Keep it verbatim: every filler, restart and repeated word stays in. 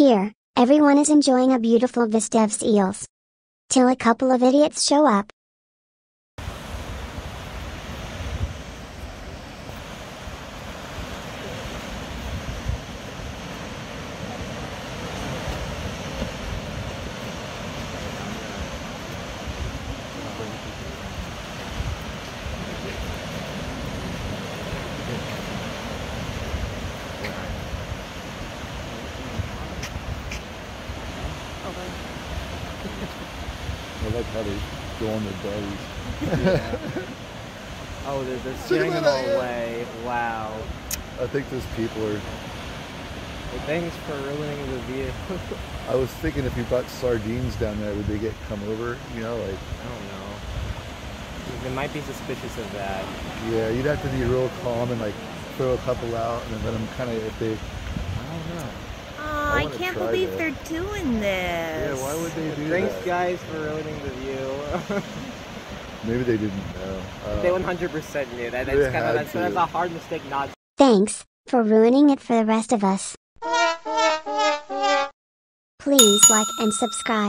Here, everyone is enjoying a beautiful vista of seals. Till a couple of idiots show up. I like how they go on their days. Yeah. Oh, they're, they're steering them all away. Wow. I think those people are... Well, thanks for ruining the view. I was thinking if you brought sardines down there, would they get come over? You know, like... I don't know. They might be suspicious of that. Yeah, you'd have to be real calm and like throw a couple out and then let them kind of, if they... I don't know. I, I can't believe that. They're doing this. Yeah, why would they do Thanks, that? Guys, for ruining the view. Maybe they didn't know. Uh, they one hundred percent knew that. That's, kinda, that's, that's a hard mistake not to. Thanks for ruining it for the rest of us. Please like and subscribe.